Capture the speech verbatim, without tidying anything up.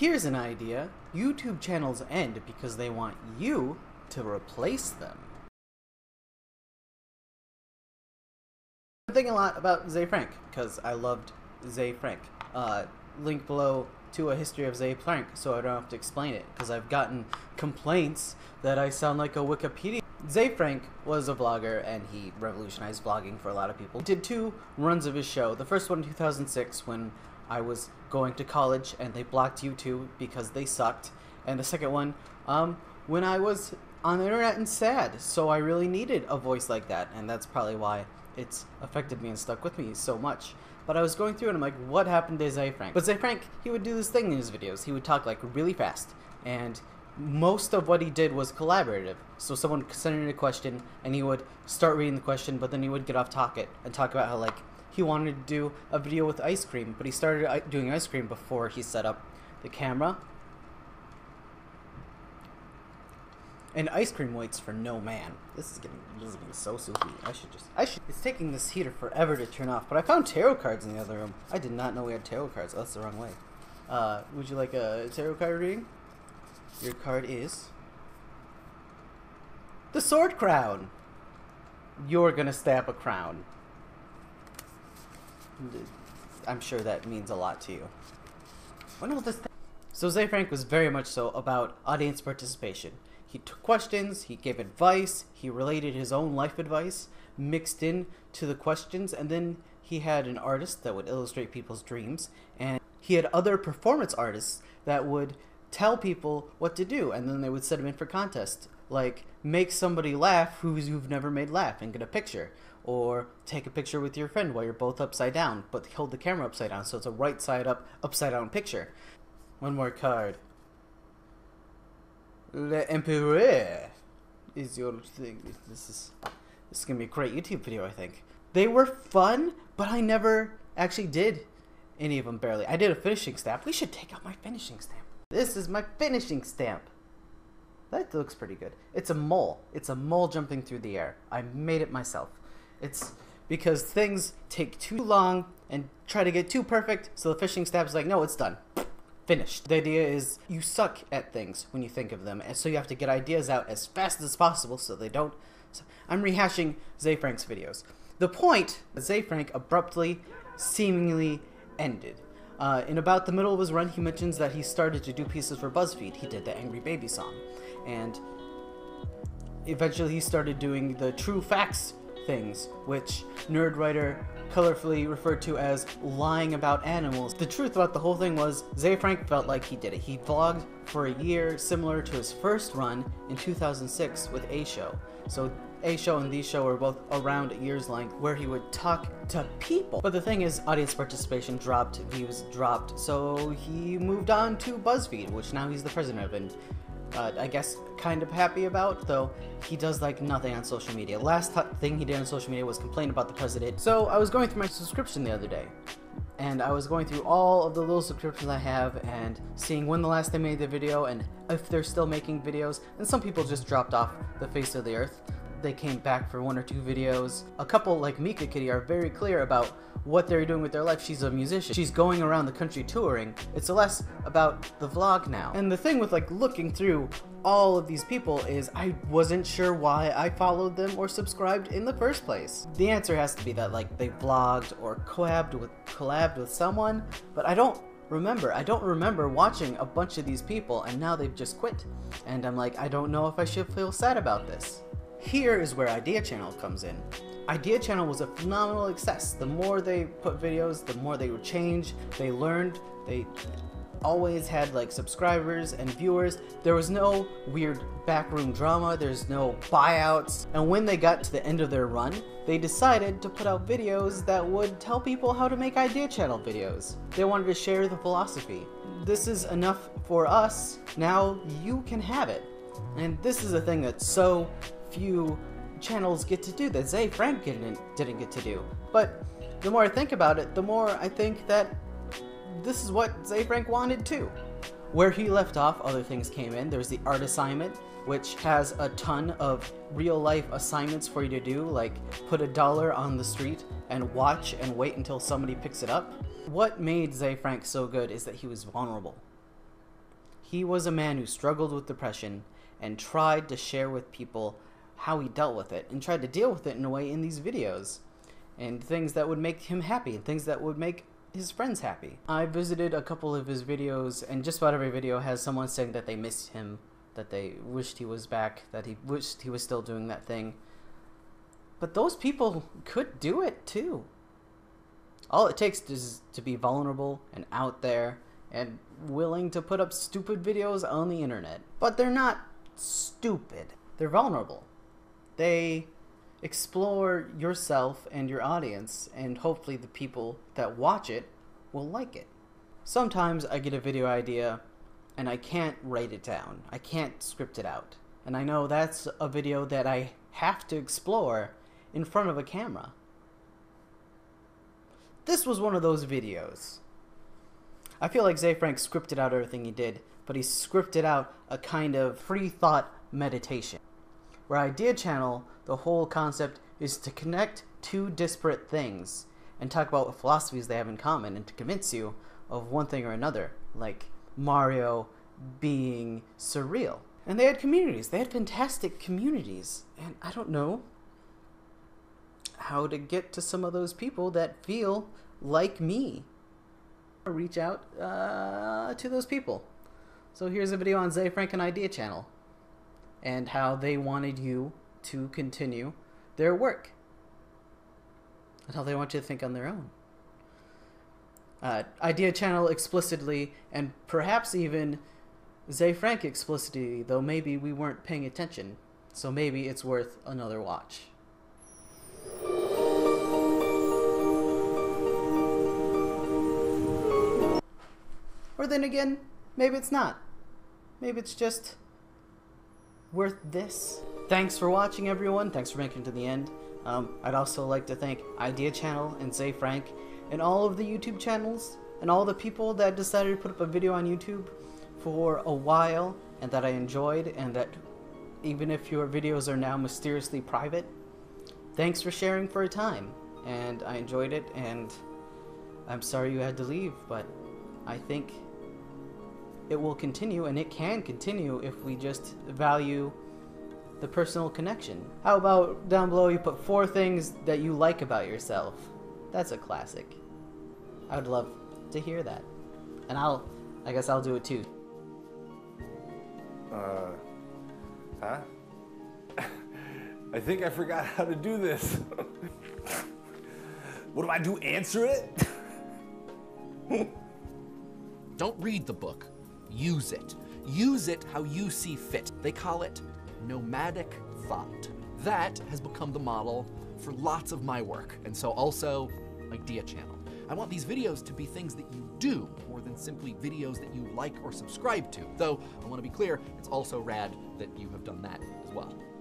Here's an idea. YouTube channels end because they want you to replace them. I'm thinking a lot about Ze Frank because I loved Ze Frank. Uh, link below to a history of Ze Frank so I don't have to explain it, because I've gotten complaints that I sound like a Wikipedia. Ze Frank was a vlogger and he revolutionized vlogging for a lot of people. He did two runs of his show. The first one in two thousand six when I was going to college and they blocked YouTube because they sucked, and the second one um, when I was on the internet and sad, so I really needed a voice like that, and that's probably why it's affected me and stuck with me so much. But I was going through and I'm like, what happened to Ze Frank? But Ze Frank, he would do this thing in his videos. He would talk like really fast, and most of what he did was collaborative. So someone sent in a question and he would start reading the question, but then he would get off topic and talk about how like he wanted to do a video with ice cream, but he started doing ice cream before he set up the camera. And ice cream waits for no man. This is getting, this is getting so soupy. I should just, I should. It's taking this heater forever to turn off, but I found tarot cards in the other room. I did not know we had tarot cards. Oh, that's the wrong way. Uh, would you like a tarot card reading? Your card is the Sword Crown. You're gonna stab a crown. I'm sure that means a lot to you. When will this? So Ze Frank was very much so about audience participation. He took questions, he gave advice, he related his own life advice mixed in to the questions, and then he had an artist that would illustrate people's dreams, and he had other performance artists that would tell people what to do, and then they would set them in for contests, like make somebody laugh who you've never made laugh and get a picture, or take a picture with your friend while you're both upside down, but hold the camera upside down so it's a right side up, upside down picture. One more card. Le Empereur is your thing. This is, this is gonna be a great YouTube video, I think. They were fun, but I never actually did any of them, barely. I did a finishing stamp. We should take out my finishing stamp. This is my finishing stamp. That looks pretty good. It's a mole. It's a mole jumping through the air. I made it myself. It's because things take too long and try to get too perfect, so the finishing stamp is like, no, it's done. Finished. The idea is you suck at things when you think of them, and so you have to get ideas out as fast as possible so they don't. So I'm rehashing Ze Frank's videos. The point, Ze Frank abruptly, seemingly ended. Uh, in about the middle of his run, he mentions that he started to do pieces for BuzzFeed. He did the Angry Baby song, and eventually he started doing the True Facts things, which Nerdwriter colorfully referred to as lying about animals. The truth about the whole thing was Ze Frank felt like he did it. He vlogged for a year, similar to his first run in two thousand six with A Show. So A Show and The Show were both around a year's length, where he would talk to people. But the thing is, audience participation dropped, views dropped, so he moved on to BuzzFeed, which now he's the president of, and Uh, I guess kind of happy about, though he does like nothing on social media. Last thing he did on social media was complain about the president. So I was going through my subscription the other day, and I was going through all of the little subscriptions I have and seeing when the last they made the video and if they're still making videos. And some people just dropped off the face of the earth. They came back for one or two videos. A couple like Mika Kitty are very clear about what they're doing with their life. She's a musician. She's going around the country touring. It's less about the vlog now. And the thing with like looking through all of these people is I wasn't sure why I followed them or subscribed in the first place. The answer has to be that like they vlogged or collabed with collabed with someone, but I don't remember. I don't remember watching a bunch of these people, and now they've just quit. And I'm like, I don't know if I should feel sad about this. Here is where Idea Channel comes in. Idea Channel was a phenomenal success. The more they put videos, the more they would change. They learned. They always had like subscribers and viewers. There was no weird backroom drama. There's no buyouts. And when they got to the end of their run, they decided to put out videos that would tell people how to make Idea Channel videos. They wanted to share the philosophy. This is enough for us. Now you can have it. And this is a thing that's so few channels get to do that Ze Frank didn't, didn't get to do. But the more I think about it, the more I think that this is what Ze Frank wanted too. Where he left off, other things came in. There's the Art Assignment, which has a ton of real life assignments for you to do, like put a dollar on the street and watch and wait until somebody picks it up. What made Ze Frank so good is that he was vulnerable. He was a man who struggled with depression and tried to share with people how he dealt with it and tried to deal with it in a way in these videos, and things that would make him happy and things that would make his friends happy. I visited a couple of his videos, and just about every video has someone saying that they missed him, that they wished he was back, that he wished he was still doing that thing. But those people could do it too. All it takes is to be vulnerable and out there and willing to put up stupid videos on the internet. But they're not stupid. They're vulnerable. They explore yourself and your audience, and hopefully the people that watch it will like it. Sometimes I get a video idea and I can't write it down. I can't script it out. And I know that's a video that I have to explore in front of a camera. This was one of those videos. I feel like Ze Frank scripted out everything he did, but he scripted out a kind of free thought meditation. Where Idea Channel, the whole concept is to connect two disparate things and talk about what philosophies they have in common and to convince you of one thing or another, like Mario being surreal. And they had communities. They had fantastic communities. And I don't know how to get to some of those people that feel like me. Reach out uh, to those people. So here's a video on Ze Frank and Idea Channel and how they wanted you to continue their work and how they want you to think on their own. Uh, Idea Channel explicitly, and perhaps even Ze Frank explicitly, though maybe we weren't paying attention, so maybe it's worth another watch. Or then again, maybe it's not. Maybe it's just worth this. Thanks for watching, everyone. Thanks for making it to the end. Um, I'd also like to thank Idea Channel and Ze Frank and all of the YouTube channels and all the people that decided to put up a video on YouTube for a while and that I enjoyed, and that even if your videos are now mysteriously private, thanks for sharing for a time, and I enjoyed it, and I'm sorry you had to leave, but I think it will continue, and it can continue if we just value the personal connection. How about down below you put four things that you like about yourself? That's a classic. I would love to hear that, and I'll I guess I'll do it too. Uh, huh? I think I forgot how to do this. What do I do, answer it? Don't read the book, use it. Use it how you see fit. They call it nomadic thought. That has become the model for lots of my work, and so also Idea Channel. I want these videos to be things that you do more than simply videos that you like or subscribe to, though I want to be clear, it's also rad that you have done that as well.